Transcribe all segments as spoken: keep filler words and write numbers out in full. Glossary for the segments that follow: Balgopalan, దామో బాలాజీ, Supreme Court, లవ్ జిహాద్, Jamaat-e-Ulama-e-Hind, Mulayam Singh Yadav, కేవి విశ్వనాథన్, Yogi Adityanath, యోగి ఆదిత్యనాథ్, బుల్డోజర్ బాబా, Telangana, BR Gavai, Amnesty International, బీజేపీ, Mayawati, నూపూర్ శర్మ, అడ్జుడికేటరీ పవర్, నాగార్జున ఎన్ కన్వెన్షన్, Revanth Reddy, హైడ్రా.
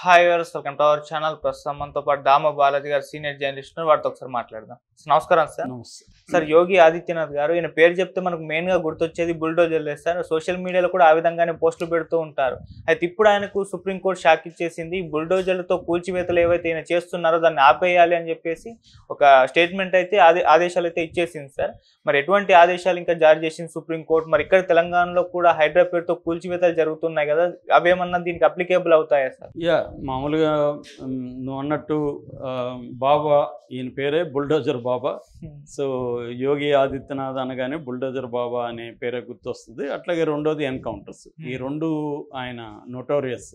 Hi viewers, welcome to our channel. ప్రస్తుతం మనతో పాటు దామో బాలాజీ గారు, సీనియర్ జర్నలిస్ట్, వారితో ఒకసారి మాట్లాడదాం. నమస్కారం సార్. సార్, యోగి ఆదిత్యనాథ్ గారు, ఈయన పేరు చెప్తే మనకు మెయిన్ గా గుర్తొచ్చేది బుల్డోజర్లు వేస్తారు. సోషల్ మీడియాలో కూడా ఆ విధంగానే పోస్టులు పెడుతూ ఉంటారు. అయితే ఇప్పుడు ఆయనకు సుప్రీంకోర్టు షాక్ ఇచ్చేసింది. బుల్డోజర్లతో కూల్చివేతలు ఏవైతే ఈయన చేస్తున్నారో దాన్ని ఆపేయాలి అని చెప్పేసి ఒక స్టేట్మెంట్ అయితే ఆదేశాలు అయితే ఇచ్చేసింది సార్. మరి ఎటువంటి ఆదేశాలు ఇంకా జారీ చేసింది సుప్రీంకోర్టు? మరి ఇక్కడ తెలంగాణలో కూడా హైదరాబాద్తో కూల్చివేతలు జరుగుతున్నాయి కదా, అవేమన్నా దీనికి అప్లికేబుల్ అవుతాయా సార్? యా, మామూలుగా నువ్వు అన్నట్టు బాబా, ఈయన పేరే బుల్డోజర్ బాబా. సో యోగి ఆదిత్యనాథ్ అనగానే బుల్డోజర్ బాబా అనే పేరే గుర్తొస్తుంది. అట్లాగే రెండోది ఎన్కౌంటర్స్. ఈ రెండు ఆయన నోటోరియస్.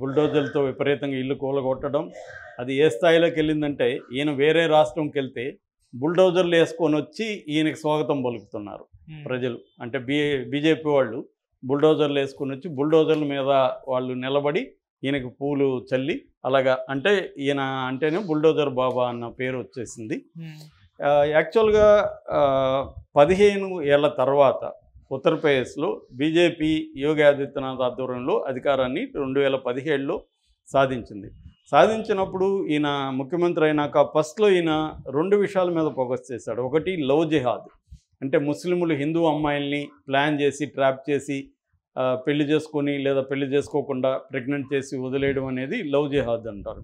బుల్డోజర్తో విపరీతంగా ఇల్లు కూలగొట్టడం, అది ఏ స్థాయిలోకి వెళ్ళిందంటే, ఈయన వేరే రాష్ట్రంకి వెళ్తే బుల్డోజర్లు వేసుకొని వచ్చి ఈయనకి స్వాగతం పలుకుతున్నారు ప్రజలు. అంటే బీ బీజేపీ వాళ్ళు బుల్డోజర్లు వేసుకుని వచ్చి బుల్డోజర్ల మీద వాళ్ళు నిలబడి ఈయనకు పూలు చల్లి అలాగా. అంటే ఈయన అంటేనే బుల్డోజర్ బాబా అన్న పేరు వచ్చేసింది. యాక్చువల్గా పదిహేను ఏళ్ల తర్వాత ఉత్తరప్రదేశ్లో బీజేపీ యోగి ఆదిత్యనాథ్ ఆధ్వర్యంలో అధికారాన్ని రెండు వేల పదిహేడులో సాధించింది. సాధించినప్పుడు ఈయన ముఖ్యమంత్రి అయినాక ఫస్ట్లో ఈయన రెండు విషయాల మీద ఫోకస్ చేశాడు. ఒకటి లవ్ జిహాద్, అంటే ముస్లింలు హిందూ అమ్మాయిల్ని ప్లాన్ చేసి ట్రాప్ చేసి పెళ్లి చేసుకొని లేదా పెళ్లి చేసుకోకుండా ప్రెగ్నెంట్ చేసి వదిలేయడం అనేది లవ్ జిహాద్ అంటారు.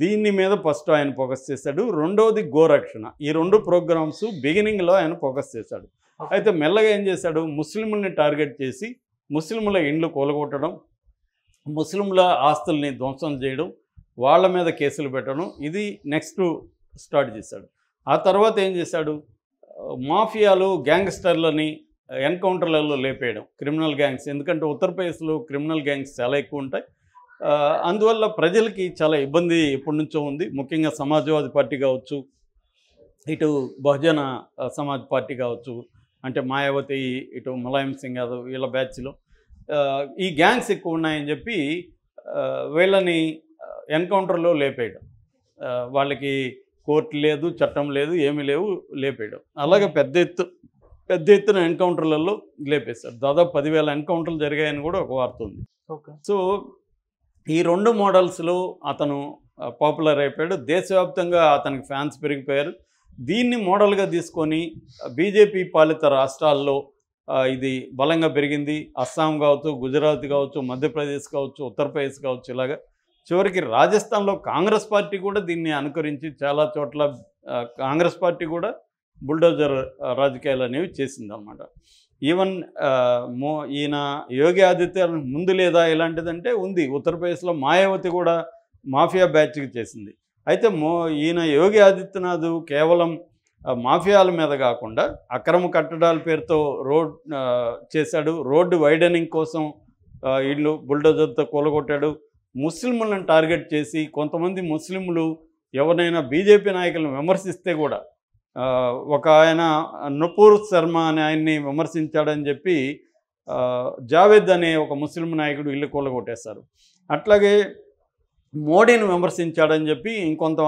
దీన్ని మీద ఫస్ట్ ఆయన ఫోకస్ చేశాడు. రెండవది గోరక్షణ. ఈ రెండు ప్రోగ్రామ్స్ బిగినింగ్లో ఆయన ఫోకస్ చేశాడు. అయితే మెల్లగా ఏం చేశాడు, ముస్లింలని టార్గెట్ చేసి ముస్లింల ఇండ్లు కూలగొట్టడం, ముస్లింల ఆస్తుల్ని ధ్వంసం చేయడం, వాళ్ళ మీద కేసులు పెట్టడం, ఇది నెక్స్ట్ స్టార్ట్ చేశాడు. ఆ తర్వాత ఏం చేశాడు, మాఫియాలు గ్యాంగ్స్టర్లని ఎన్కౌంటర్లలో లేపేయడం, క్రిమినల్ గ్యాంగ్స్. ఎందుకంటే ఉత్తరప్రదేశ్లో క్రిమినల్ గ్యాంగ్స్ చాలా ఎక్కువ ఉంటాయి. అందువల్ల ప్రజలకి చాలా ఇబ్బంది ఎప్పటి నుంచో ఉంది. ముఖ్యంగా సమాజ్వాదీ పార్టీ కావచ్చు, ఇటు బహుజన సమాజ్ పార్టీ కావచ్చు, అంటే మాయావతి, ఇటు ములాయం సింగ్ యాదవ్, వీళ్ళ బ్యాచ్లో ఈ గ్యాంగ్స్ ఎక్కువ ఉన్నాయని చెప్పి వీళ్ళని ఎన్కౌంటర్లో లేపేయడం. వాళ్ళకి కోర్టు లేదు, చట్టం లేదు, ఏమీ లేవు, లేపేయడం. అలాగే పెద్ద ఎత్తు పెద్ద ఎత్తున ఎన్కౌంటర్లలో లేపేశారు. దాదాపు పదివేల ఎన్కౌంటర్లు జరిగాయని కూడా ఒక వార్త ఉంది. సో ఈ రెండు మోడల్స్లో అతను పాపులర్ అయిపోయాడు. దేశవ్యాప్తంగా అతనికి ఫ్యాన్స్ పెరిగిపోయారు. దీన్ని మోడల్గా తీసుకొని బీజేపీ పాలిత రాష్ట్రాల్లో ఇది బలంగా పెరిగింది. అస్సాం కావచ్చు, గుజరాత్ కావచ్చు, మధ్యప్రదేశ్ కావచ్చు, ఉత్తరప్రదేశ్ కావచ్చు, ఇలాగా చివరికి రాజస్థాన్లో కాంగ్రెస్ పార్టీ కూడా దీన్ని అనుకరించి చాలా చోట్ల కాంగ్రెస్ పార్టీ కూడా బుల్డోజర్ రాజకీయాలు అనేవి చేసిందన్నమాట. ఈవెన్ మో ఈయన యోగి ఆదిత్యనాథ్ ముందు లేదా ఇలాంటిదంటే ఉంది. ఉత్తరప్రదేశ్లో మాయావతి కూడా మాఫియా బ్యాచ్కి చేసింది. అయితే మో ఈయన యోగి ఆదిత్యనాథ్ కేవలం మాఫియాల మీద కాకుండా అక్రమ కట్టడాల పేరుతో రోడ్ చేశాడు, రోడ్డు వైడనింగ్ కోసం ఇళ్ళు బుల్డోజర్తో కూలగొట్టాడు, ముస్లింలను టార్గెట్ చేసి కొంతమంది ముస్లింలు ఎవరైనా బీజేపీ నాయకులను విమర్శిస్తే కూడా, ఒక ఆయన నూపూర్ శర్మ అని ఆయన్ని విమర్శించాడని చెప్పి జావేద్ అనే ఒక ముస్లిం నాయకుడు ఇల్లు కూలగొట్టేశారు. అట్లాగే మోడీని విమర్శించాడని చెప్పి ఇంకొంత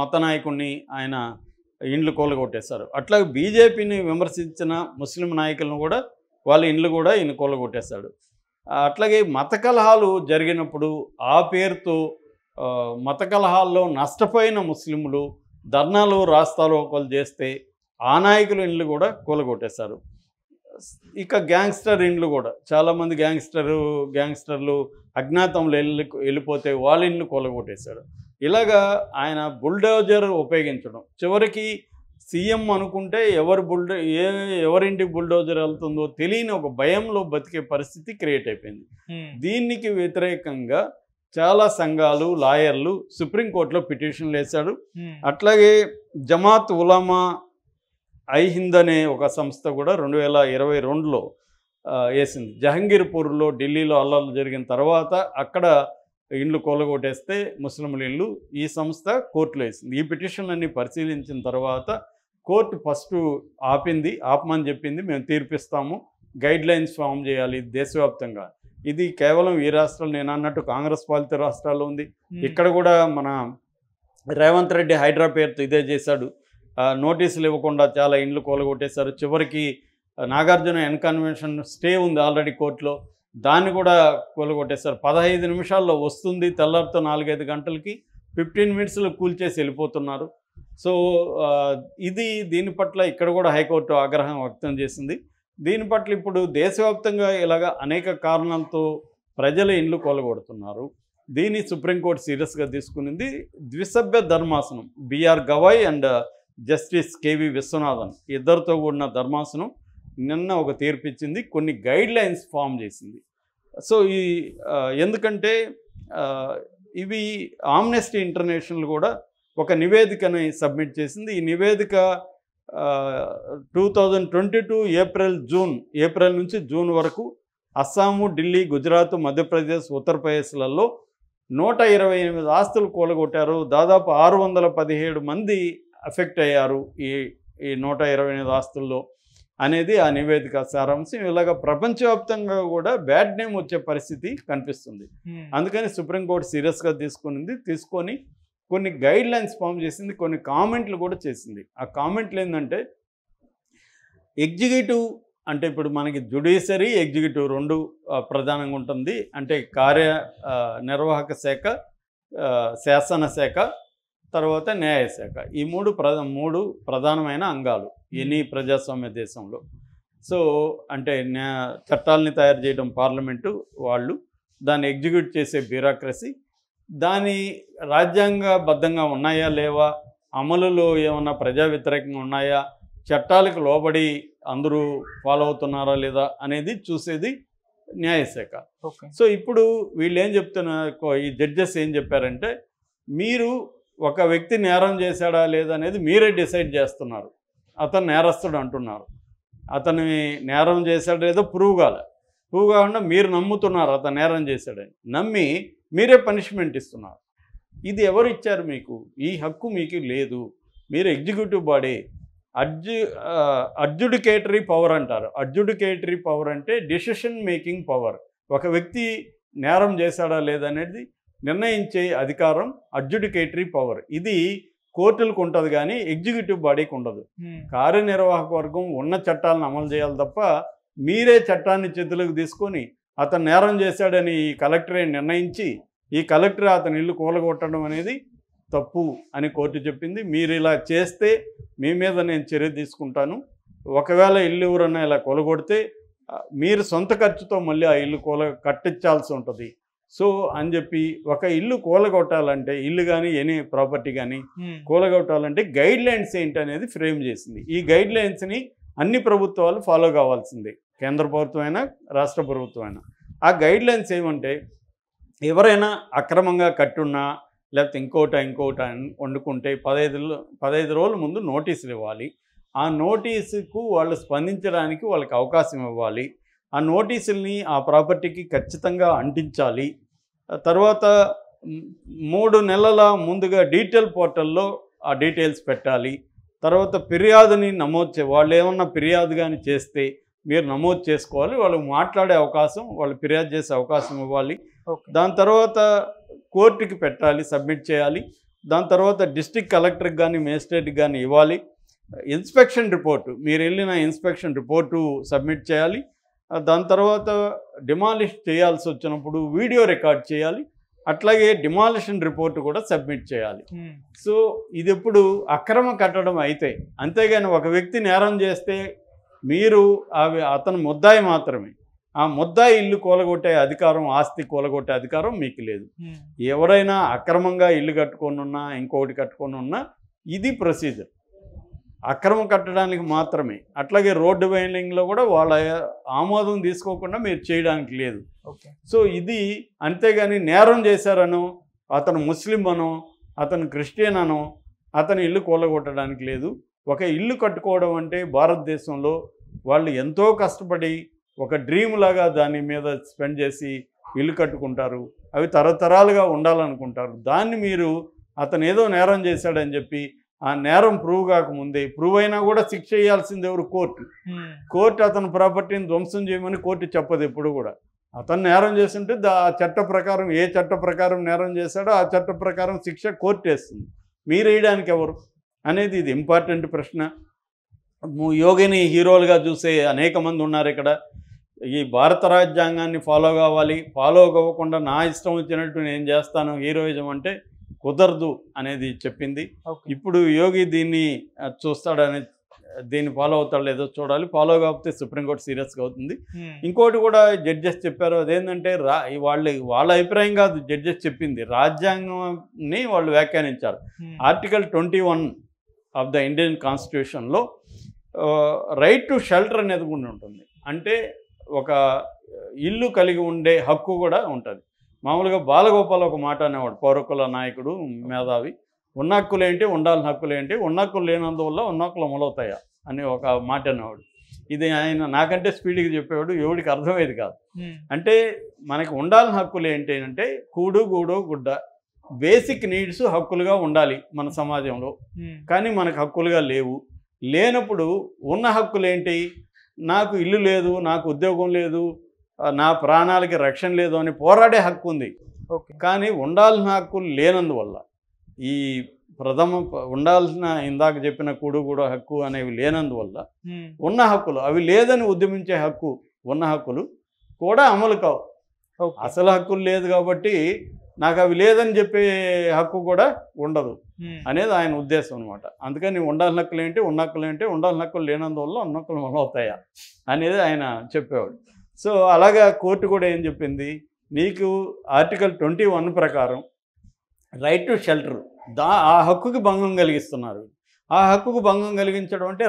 మత నాయకుడిని ఆయన ఇండ్లు కూలగొట్టేశారు. అట్లాగే బీజేపీని విమర్శించిన ముస్లిం నాయకులను కూడా వాళ్ళ ఇండ్లు కూడా ఈయన కూలగొట్టేశాడు. అట్లాగే మత కలహాలు జరిగినప్పుడు ఆ పేరుతో మత కలహాల్లో నష్టపోయిన ముస్లింలు ధర్నాలు రాస్తాలు ఒకళ్ళు చేస్తే ఆ నాయకుల ఇండ్లు కూడా కూలగొట్టేశారు. ఇక గ్యాంగ్స్టర్ ఇండ్లు కూడా చాలామంది గ్యాంగ్స్టరు గ్యాంగ్స్టర్లు అజ్ఞాతంలో వెళ్ళి వెళ్ళిపోతే వాళ్ళ ఇండ్లు కూలగొట్టేశారు. ఇలాగా ఆయన బుల్డోజర్ ఉపయోగించడం. చివరికి సీఎం అనుకుంటే ఎవరు బుల్డో ఏ ఎవరింటికి బుల్డోజర్ వెళ్తుందో తెలియని ఒక భయంలో బతికే పరిస్థితి క్రియేట్ అయిపోయింది. దీనికి వ్యతిరేకంగా చాలా సంఘాలు, లాయర్లు సుప్రీంకోర్టులో పిటిషన్లు వేశాడు. అట్లాగే జమాత్ ఉలామా ఐ హింద్ అనే ఒక సంస్థ కూడా రెండు వేల ఇరవై రెండులో వేసింది. జహంగీర్పూర్లో, ఢిల్లీలో అల్లర్లు జరిగిన తర్వాత అక్కడ ఇండ్లు కూలగొట్టేస్తే ముస్లింల ఇళ్ళు ఈ సంస్థ కోర్టులో వేసింది. ఈ పిటిషన్లన్నీ పరిశీలించిన తర్వాత కోర్టు ఫస్ట్ ఆపింది, ఆపమని చెప్పింది. మేము తీర్పిస్తాము, గైడ్లైన్స్ ఫామ్ చేయాలి దేశవ్యాప్తంగా. ఇది కేవలం ఈ రాష్ట్రాలు, నేను అన్నట్టు కాంగ్రెస్ పాలిత రాష్ట్రాల్లో ఉంది. ఇక్కడ కూడా మన రేవంత్ రెడ్డి హైడ్రా పేరుతో ఇదే చేశాడు. నోటీసులు ఇవ్వకుండా చాలా ఇండ్లు కూలగొట్టేశారు. చివరికి నాగార్జున ఎన్ కన్వెన్షన్ స్టే ఉంది ఆల్రెడీ కోర్టులో, దాన్ని కూడా కూలగొట్టేస్తారు. పదహైదు నిమిషాల్లో వస్తుంది, తెల్లారితో నాలుగైదు గంటలకి ఫిఫ్టీన్ మినిట్స్లో కూల్చేసి వెళ్ళిపోతున్నారు. సో ఇది దీని పట్ల ఇక్కడ కూడా హైకోర్టు ఆగ్రహం వ్యక్తం చేసింది. దీని పట్ల ఇప్పుడు దేశవ్యాప్తంగా ఇలాగ అనేక కారణాలతో ప్రజల ఇండ్లు కూలగొడుతున్నారు. దీన్ని సుప్రీంకోర్టు సీరియస్గా తీసుకునింది. ద్విసభ్య ధర్మాసనం BR Gavai and justice కేవి విశ్వనాథన్ ఇద్దరితో కూడిన ధర్మాసనం నిన్న ఒక తీర్పు ఇచ్చింది, కొన్ని గైడ్ లైన్స్ ఫామ్ చేసింది. సో ఈ ఎందుకంటే ఇవి ఆమ్నెస్టీ ఇంటర్నేషనల్ కూడా ఒక నివేదికని సబ్మిట్ చేసింది. ఈ నివేదిక two thousand twenty two April June April నుంచి జూన్ వరకు అస్సాము, ఢిల్లీ, గుజరాత్, మధ్యప్రదేశ్, ఉత్తరప్రదేశ్లలో నూట ఇరవై ఎనిమిది ఆస్తులు కూలగొట్టారు. దాదాపు ఆరు వందల పదిహేడు మంది ఎఫెక్ట్ అయ్యారు ఈ ఈ నూట ఇరవై ఎనిమిది ఆస్తుల్లో అనేది ఆ నివేదిక సారాంశం. ఇలాగ ప్రపంచవ్యాప్తంగా కూడా బ్యాడ్ నేమ్ వచ్చే పరిస్థితి కనిపిస్తుంది. అందుకని సుప్రీంకోర్టు సీరియస్గా తీసుకునింది. తీసుకొని కొన్ని గైడ్ లైన్స్ ఫామ్ చేసింది, కొన్ని కామెంట్లు కూడా చేసింది. ఆ కామెంట్లు ఏంటంటే, ఎగ్జిక్యూటివ్ అంటే ఇప్పుడు మనకి జ్యుడిషియరీ, ఎగ్జిక్యూటివ్ రెండు ప్రధానంగా ఉంటుంది. అంటే కార్య నిర్వాహక శాఖ, శాసనశాఖ, తర్వాత న్యాయశాఖ, ఈ మూడు ప్రధ మూడు ప్రధానమైన అంగాలు ఎనీ ప్రజాస్వామ్య దేశంలో. సో అంటే న్యా చట్టాలని తయారు చేయడం పార్లమెంటు వాళ్ళు, దాన్ని ఎగ్జిక్యూట్ చేసే బ్యూరోక్రసీ, దాని రాజ్యాంగబద్ధంగా ఉన్నాయా లేవా, అమలులో ఏమన్నా ప్రజా వ్యతిరేకంగా ఉన్నాయా, చట్టాలకు లోబడి అందరూ ఫాలో అవుతున్నారా లేదా అనేది చూసేది న్యాయశాఖ. సో ఇప్పుడు వీళ్ళు ఏం చెప్తున్నారు, ఈ జడ్జెస్ ఏం చెప్పారంటే, మీరు ఒక వ్యక్తి నేరం చేశాడా లేదా అనేది మీరే డిసైడ్ చేస్తున్నారు. అతను నేరస్తుడు అంటున్నారు, అతను నేరం చేశాడు లేదో ప్రూవ్ కాలే, ప్రూవ్ కాకుండా మీరు నమ్ముతున్నారు అతను నేరం చేశాడని, నమ్మి మీరే పనిష్మెంట్ ఇస్తున్నారు. ఇది ఎవరు ఇచ్చారు మీకు? ఈ హక్కు మీకు లేదు. మీరు ఎగ్జిక్యూటివ్ బాడీ. అడ్జు అడ్జుడికేటరీ పవర్ అంటారు. అడ్జుడికేటరీ పవర్ అంటే డిసిషన్ మేకింగ్ పవర్. ఒక వ్యక్తి నేరం చేశాడా లేదనేది నిర్ణయించే అధికారం అడ్జుడికేటరీ పవర్. ఇది కోర్టులకు ఉంటుంది కానీ ఎగ్జిక్యూటివ్ బాడీకి ఉండదు. కార్యనిర్వాహక వర్గం ఉన్న చట్టాలను అమలు చేయాలి తప్ప మీరే చట్టాన్ని చేతులకు తీసుకొని అతను నేరం చేశాడని ఈ కలెక్టరే నిర్ణయించి ఈ కలెక్టర్ అతని ఇల్లు కూలగొట్టడం అనేది తప్పు అని కోర్టు చెప్పింది. మీరు ఇలా చేస్తే మీ మీద నేను చర్య తీసుకుంటాను. ఒకవేళ ఇల్లు ఎవరన్నా ఇలా కూలగొడితే మీరు సొంత ఖర్చుతో మళ్ళీ ఆ ఇల్లు కూల కట్టించాల్సి ఉంటుంది. సో అని చెప్పి ఒక ఇల్లు కూలగొట్టాలంటే, ఇల్లు కానీ ఎనీ ప్రాపర్టీ కానీ కూలగొట్టాలంటే గైడ్ లైన్స్ ఏంటి అనేది ఫ్రేమ్ చేసింది. ఈ గైడ్ లైన్స్ని అన్ని ప్రభుత్వాలు ఫాలో కావాల్సిందే, కేంద్ర ప్రభుత్వం అయినా రాష్ట్ర ప్రభుత్వం అయినా. ఆ గైడ్ లైన్స్ ఏమంటే, ఎవరైనా అక్రమంగా కట్టున్నా లేకపోతే ఇంకోట ఇంకోట వండుకుంటే పదహైదు పదహైదు రోజుల ముందు నోటీసులు ఇవ్వాలి. ఆ నోటీసుకు వాళ్ళు స్పందించడానికి వాళ్ళకి అవకాశం ఇవ్వాలి. ఆ నోటీసుల్ని ఆ ప్రాపర్టీకి ఖచ్చితంగా అంటించాలి. తర్వాత మూడు నెలల ముందుగా డీటెయిల్ పోర్టల్లో ఆ డీటెయిల్స్ పెట్టాలి. తర్వాత ఫిర్యాదుని నమోదు, వాళ్ళు ఏమన్నా ఫిర్యాదు కానీ చేస్తే మీరు నమోదు చేసుకోవాలి. వాళ్ళు మాట్లాడే అవకాశం, వాళ్ళు ఫిర్యాదు చేసే అవకాశం ఇవ్వాలి. దాని తర్వాత కోర్టుకి పెట్టాలి, సబ్మిట్ చేయాలి. దాని తర్వాత డిస్ట్రిక్ట్ కలెక్టర్కి కానీ మేజిస్ట్రేట్కి కానీ ఇవ్వాలి. ఇన్స్పెక్షన్ రిపోర్టు, మీరు వెళ్ళిన ఇన్స్పెక్షన్ రిపోర్టు సబ్మిట్ చేయాలి. దాని తర్వాత డిమాలిష్ చేయాల్సి వచ్చినప్పుడు వీడియో రికార్డ్ చేయాలి. అట్లాగే డిమాలిషన్ రిపోర్ట్ కూడా సబ్మిట్ చేయాలి. సో ఇది ఎప్పుడు అక్రమ కట్టడం అయితే, అంతేగాని ఒక వ్యక్తి నేరం చేస్తే మీరు అవి అతను ముద్దాయి మాత్రమే, ఆ ముద్దాయి ఇల్లు కూలగొట్టే అధికారం, ఆస్తి కూలగొట్టే అధికారం మీకు లేదు. ఎవరైనా అక్రమంగా ఇల్లు కట్టుకొనున్నా ఇంకొకటి కట్టుకొనున్నా ఇది ప్రొసీజర్, అక్రమం కట్టడానికి మాత్రమే. అట్లాగే రోడ్డు వైండింగ్లో కూడా వాళ్ళ ఆమోదం తీసుకోకుండా మీరు చేయడానికి లేదు. సో ఇది, అంతేగాని నేరం చేశారనో, అతను ముస్లిం అనో, అతను క్రిస్టియన్ అనో అతను ఇల్లు కూలగొట్టడానికి లేదు. ఒక ఇల్లు కట్టుకోవడం అంటే భారతదేశంలో వాళ్ళు ఎంతో కష్టపడి ఒక డ్రీమ్ లాగా దాని మీద స్పెండ్ చేసి ఇల్లు కట్టుకుంటారు. అవి తరతరాలుగా ఉండాలనుకుంటారు. దాన్ని మీరు అతను ఏదో నేరం చేశాడని చెప్పి ఆ నేరం ప్రూవ్ కాకముందే, ప్రూవ్ అయినా కూడా శిక్ష చేయాల్సింది ఎవరు? కోర్టు. కోర్టు అతని ప్రాపర్టీని ధ్వంసం చేయమని కోర్టు చెప్పదు ఎప్పుడు కూడా. అతను నేరం చేస్తుంటే దా చట్ట ప్రకారం, ఏ చట్ట ప్రకారం నేరం చేశాడో ఆ చట్ట ప్రకారం శిక్ష కోర్టు వేస్తుంది. మీరు వేయడానికి ఎవరు అనేది ఇది ఇంపార్టెంట్ ప్రశ్న. యోగిని హీరోలుగా చూసే అనేక మంది ఉన్నారు ఇక్కడ. ఈ భారత రాజ్యాంగాన్ని ఫాలో కావాలి, ఫాలో అవ్వకుండా నా ఇష్టం వచ్చినట్టు నేను చేస్తాను హీరోయిజం అంటే కుదరదు అనేది చెప్పింది. ఇప్పుడు యోగి దీన్ని చూస్తాడని దీన్ని ఫాలో అవుతాడు లేదో చూడాలి, ఫాలో కాకపోతే సుప్రీంకోర్టు సీరియస్గా అవుతుంది. ఇంకోటి కూడా జడ్జెస్ చెప్పారు, అదేంటంటే రా వాళ్ళు వాళ్ళ అభిప్రాయం కాదు జడ్జెస్ చెప్పింది, రాజ్యాంగాన్ని వాళ్ళు వ్యాఖ్యానించారు. Article twenty one of the Indian కాన్స్టిట్యూషన్లో రైట్ టు షెల్టర్ అనేది కూడా ఉంటుంది, అంటే ఒక ఇల్లు కలిగి ఉండే హక్కు కూడా ఉంటుంది. మామూలుగా బాలగోపాల్ ఒక మాట అనేవాడు, పౌరకుల నాయకుడు మేధావి, ఉన్న హక్కులు ఏంటి, ఉండాలని హక్కులు ఏంటి, ఉన్న హక్కులు లేనందువల్ల ఉన్న హక్కులు మొలవుతాయా అని ఒక మాట అనేవాడు. ఇది ఆయన నాకంటే స్పీడ్గా చెప్పేవాడు, ఎవడికి అర్థమయ్యేది కాదు. అంటే మనకి ఉండాలని హక్కులు ఏంటి అంటే కూడు గూడు గుడ్డ, బేసిక్ నీడ్స్ హక్కులుగా ఉండాలి మన సమాజంలో, కానీ మనకు హక్కులుగా లేవు. లేనప్పుడు ఉన్న హక్కులు ఏంటి, నాకు ఇల్లు లేదు, నాకు ఉద్యోగం లేదు, నా ప్రాణాలకి రక్షణ లేదు అని పోరాడే హక్కు ఉంది. కానీ ఉండాల్సిన హక్కులు లేనందువల్ల, ఈ ప్రథమ ఉండాల్సిన ఇందాక చెప్పిన కూడు కూడా హక్కు అనేవి లేనందువల్ల ఉన్న హక్కులు, అవి లేదని ఉద్యమించే హక్కు, ఉన్న హక్కులు కూడా అమలు కావు. అసలు హక్కులు లేదు కాబట్టి నాకు అవి లేదని చెప్పే హక్కు కూడా ఉండదు అనేది ఆయన ఉద్దేశం అనమాట. అందుకని ఉండాల్సిన హక్కులు ఏంటి, ఉన్న హక్కులు ఏంటి, ఉండాల్సిన హక్కులు లేనందువల్ల ఉన్న హక్కులు మొదలవుతాయా అనేది ఆయన చెప్పేవాడు. సో అలాగా కోర్టు కూడా ఏం చెప్పింది, నీకు ఆర్టికల్ ట్వంటీ వన్ ప్రకారం రైట్ టు షెల్టర్ దా ఆ హక్కుకి భంగం కలిగిస్తున్నారు. ఆ హక్కుకు భంగం కలిగించడం అంటే